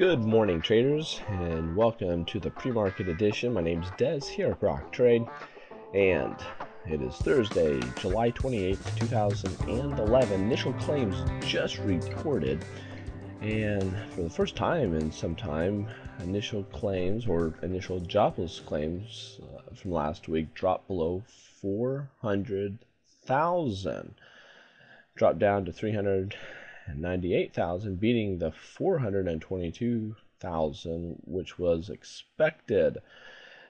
Good morning, traders, and welcome to the pre-market edition. My name is Des here at Rock Trade, and it is Thursday, July 28th, 2011. Initial claims just reported, and for the first time in some time, initial claims or initial jobless claims from last week dropped below 400,000, dropped down to 398,000, beating the 422,000, which was expected.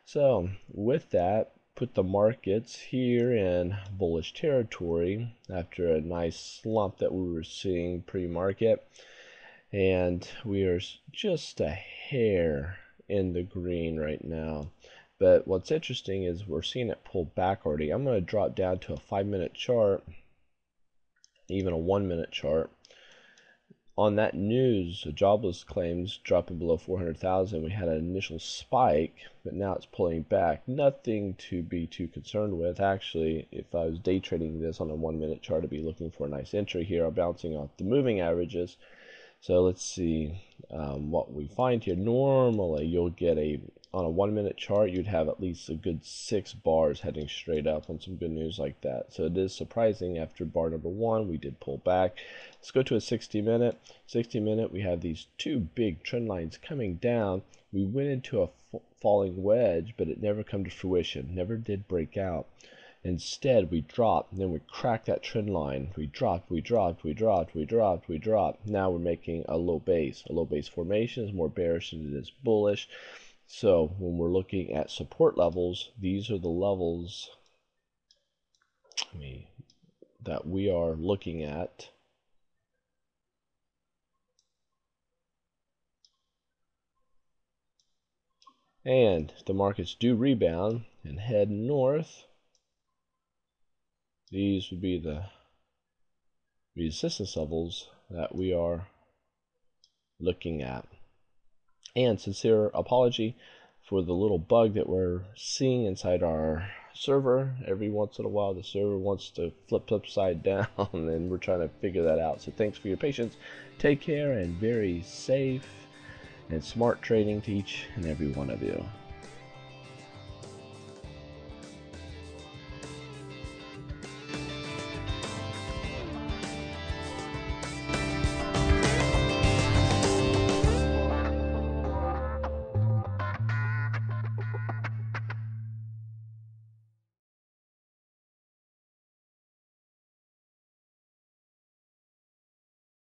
So with that, put the markets here in bullish territory after a nice slump that we were seeing pre-market, and we are just a hair in the green right now. But what's interesting is we're seeing it pull back already. I'm going to drop down to a 5-minute chart, even a 1-minute chart. On that news, jobless claims dropping below 400,000, we had an initial spike, but now it's pulling back. Nothing to be too concerned with. Actually, if I was day trading this on a 1-minute chart, I'd be looking for a nice entry here. I'm bouncing off the moving averages. So let's see what we find here. Normally, you'll get on a 1-minute chart, you'd have at least a good 6 bars heading straight up on some good news like that. So it is surprising after bar number 1, we did pull back. Let's go to a 60-minute. 60-minute, we have these 2 big trend lines coming down. We went into a falling wedge, but it never come to fruition, never did break out. Instead, we dropped, and then we cracked that trend line. We dropped, we dropped, we dropped, we dropped, we dropped. Now we're making a low base formation is more bearish than it is bullish. So when we're looking at support levels, these are the levels that we are looking at. And if the markets do rebound and head north, these would be the resistance levels that we are looking at. And sincere apology for the little bug that we're seeing inside our server. Every once in a while, the server wants to flip upside down, and we're trying to figure that out. So thanks for your patience. Take care, and very safe and smart trading to each and every one of you.